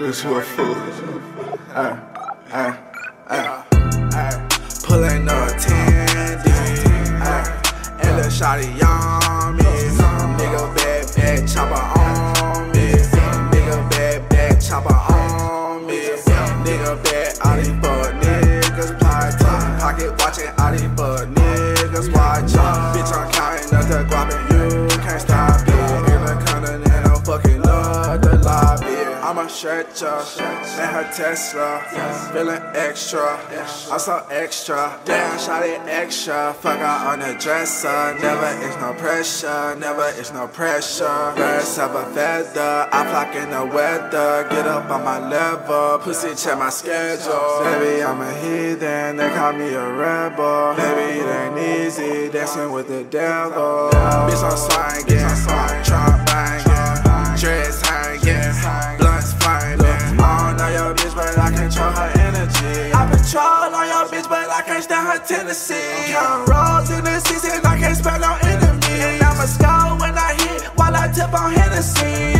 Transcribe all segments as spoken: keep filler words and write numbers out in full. niggas who are fools. Uh, uh, uh, uh. Pullin' no attendance. Uh, and the shawty on me. Nigga bad, bad chopper on me. Nigga bad, bad chopper on me. Nigga bad, all these fuck niggas. Pie top pocket watchin' all these fuck niggas. Watch out, bitch, I'm countin' up the guap and you can't stop me. In the corner and I'm fucking up the lobby. I'ma stretch her, and her Tesla, yeah. Feeling extra, yeah. I'm so extra, damn shawty extra, fuck her on the dresser, never is no pressure, never is no pressure, birds of a feather, I flock in the weather, get up on my level, pussy check my schedule, baby I'm a heathen, they call me a rebel, baby it ain't easy, dancing with the devil, bitch I'm slangin', trap bangin', dress hangin', I can't stand her Tennessee. Count rolls in the season, I can't spell on enemy. And I'ma score when I hit, while I tip on Hennessy.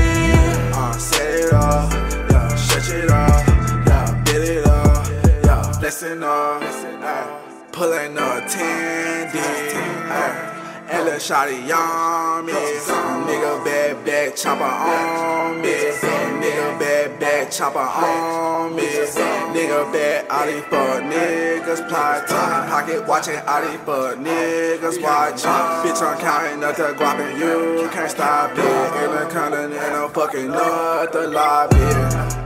Uh, set it up, yeah, stretch it up, yeah, build it up, yeah, blessing up, uh, pulling up ten D, uh, and the shawty on me. Nigga bad, bad chopper on me. Nigga bad, bad chopper on me. Nigga bad, all these fuck niggas plot time. Pocket watching all these fuck niggas watch out. Bitch, I'm counting up the guap and you can't stop it. In the corner and I'm fucking up the lobby.